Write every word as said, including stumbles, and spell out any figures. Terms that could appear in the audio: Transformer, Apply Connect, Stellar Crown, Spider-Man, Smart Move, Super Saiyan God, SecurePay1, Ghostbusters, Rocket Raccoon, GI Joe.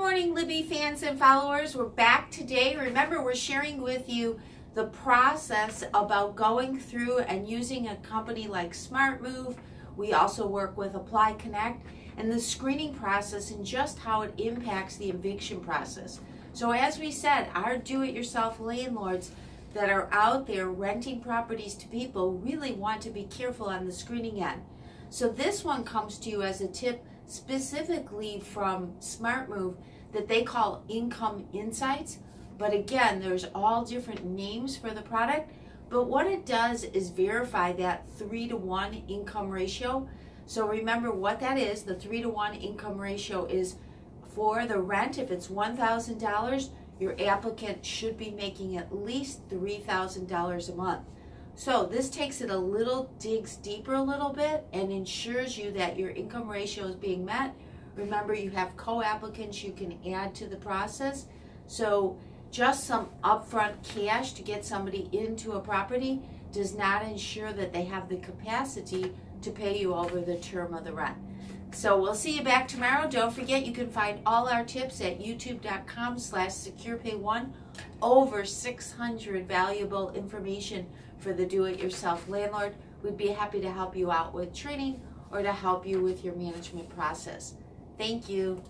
morning, Libby fans and followers. We're back today. Remember, we're sharing with you the process about going through and using a company like Smart Move. We also work with Apply Connect and the screening process and just how it impacts the eviction process. So as we said, our do-it-yourself landlords that are out there renting properties to people really want to be careful on the screening end. So this one comes to you as a tip specifically from Smart Move that they call Income Insights. But again, there's all different names for the product. But what it does is verify that three to one income ratio. So remember what that is. The three to one income ratio is for the rent. If it's one thousand dollars, your applicant should be making at least three thousand dollars a month. So this takes it a little, digs deeper a little bit and ensures you that your income ratio is being met. Remember, you have co-applicants you can add to the process. So just some upfront cash to get somebody into a property does not ensure that they have the capacity to pay you over the term of the rent. So we'll see you back tomorrow. Don't forget, you can find all our tips at youtube.com slash SecurePay1. Over six hundred valuable information for the do-it-yourself landlord. We'd be happy to help you out with training or to help you with your management process. Thank you.